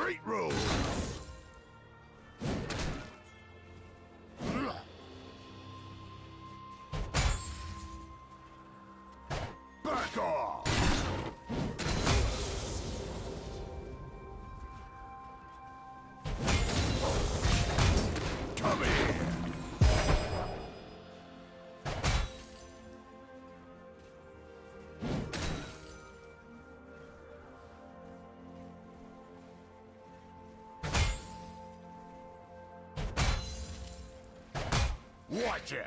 Retreat rule! Back off! Come here! Watch it!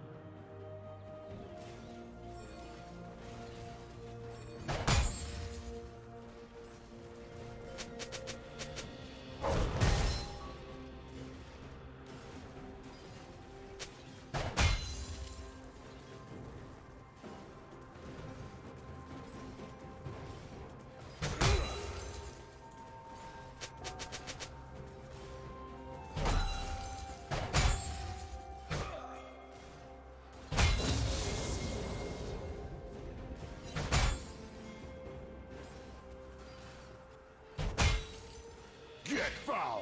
Foul!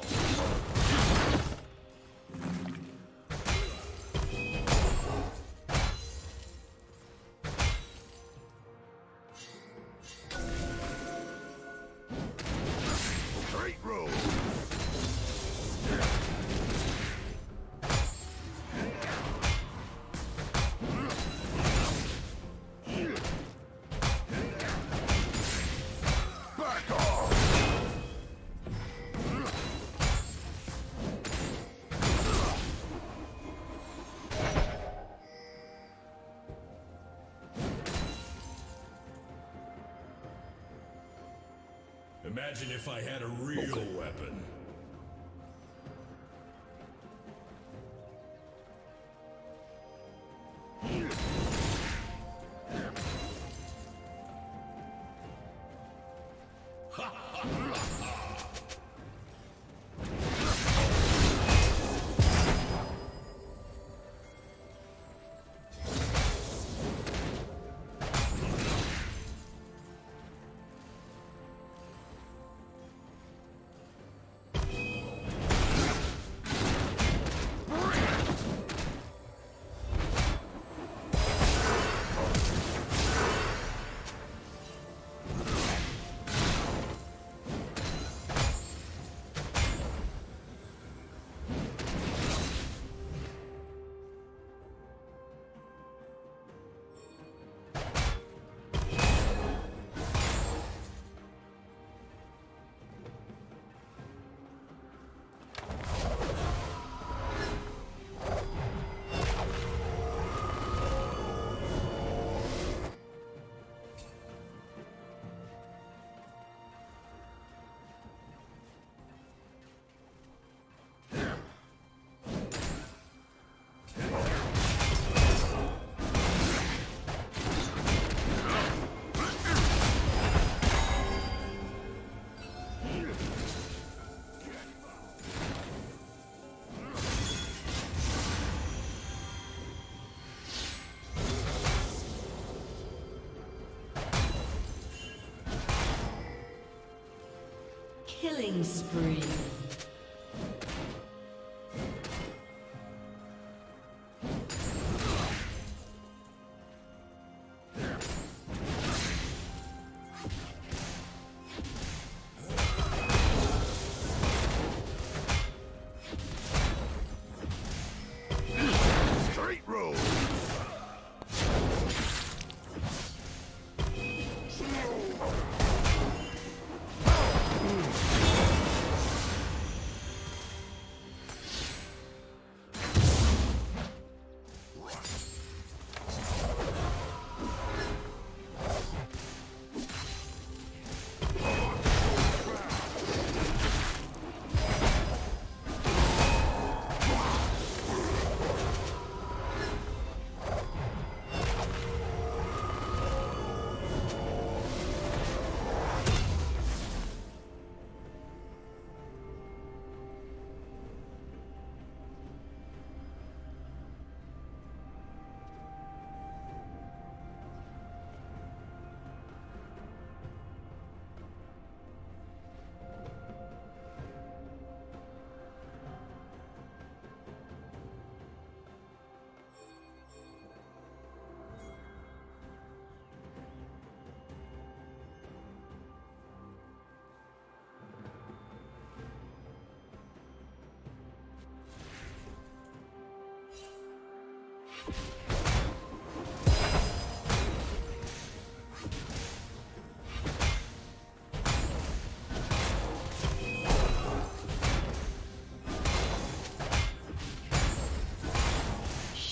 Great roll! Imagine if I had a real weapon. Killing spree.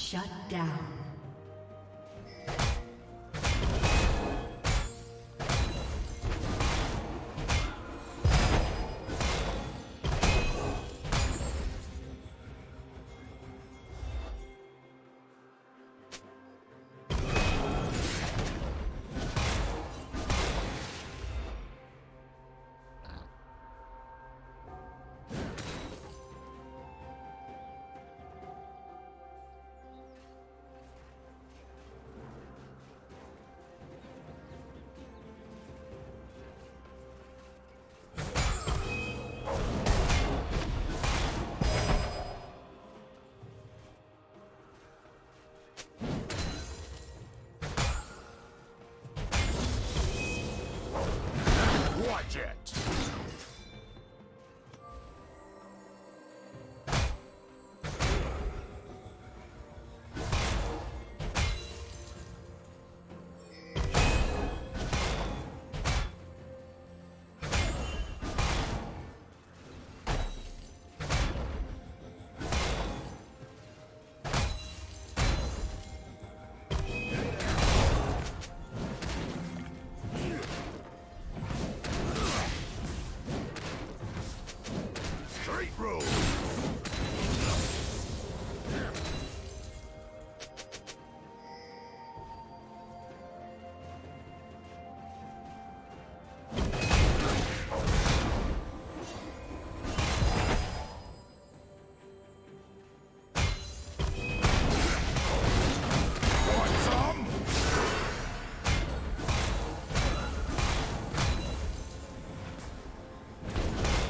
Shut down.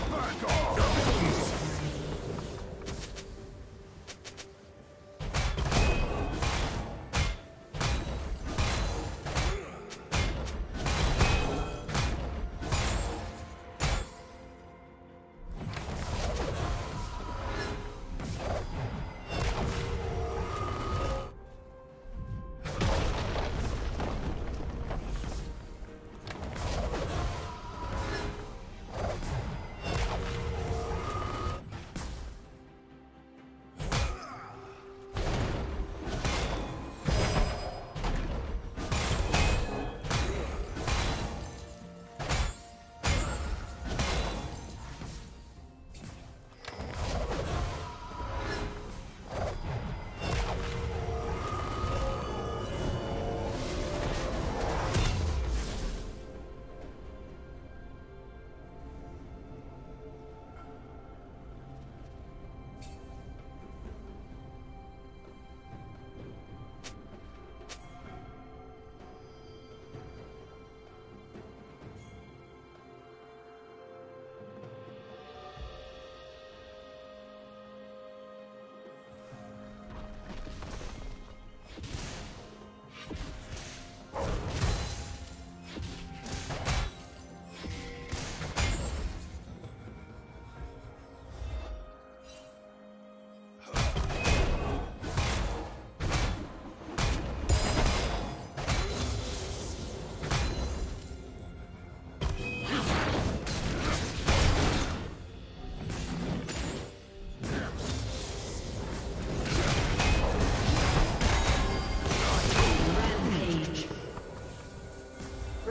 Back off!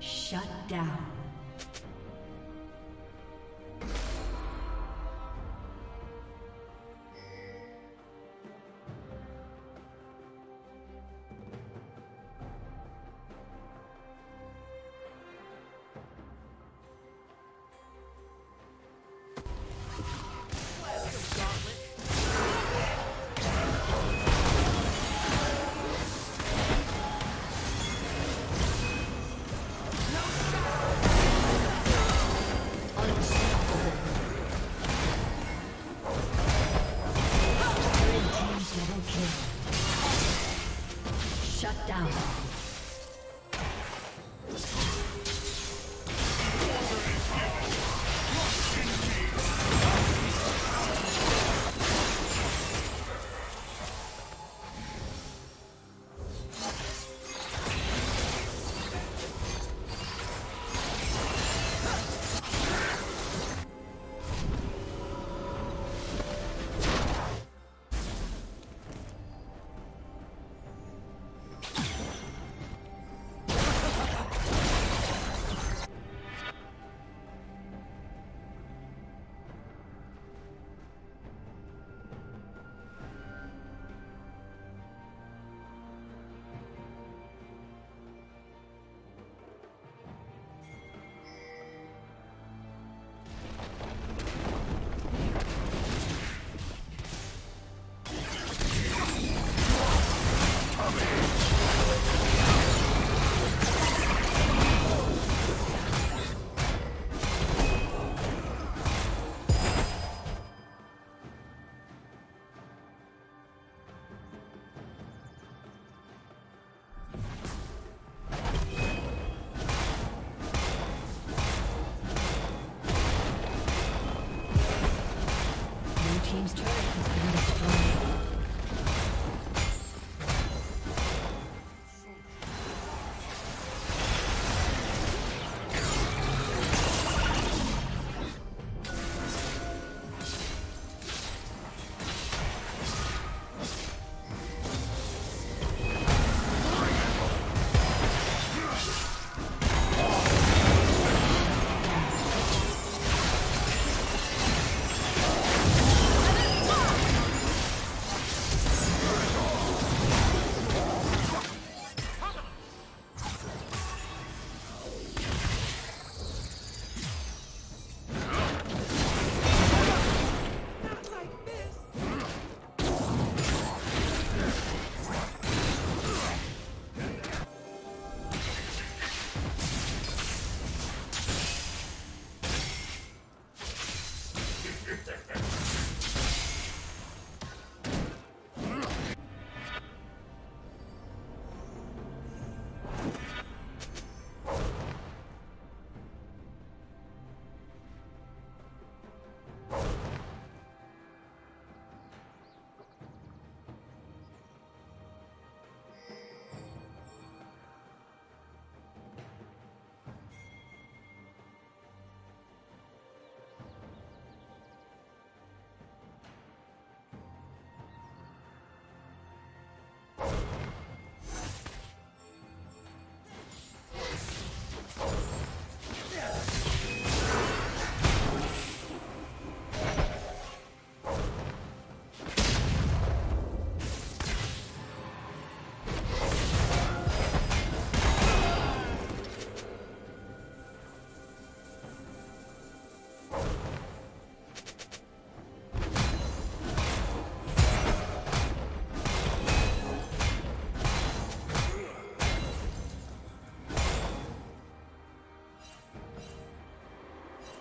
Shut down.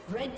Red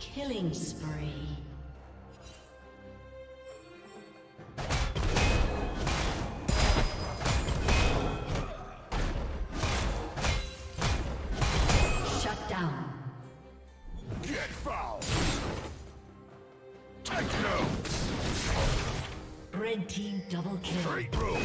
Killing spree. Shut down. Get foul. Take notes. Red team double kill. Straight rules.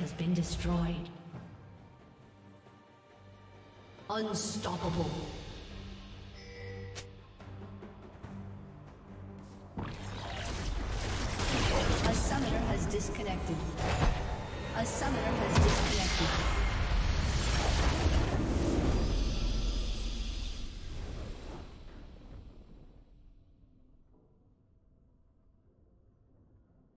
Has been destroyed. Unstoppable. A summoner has disconnected.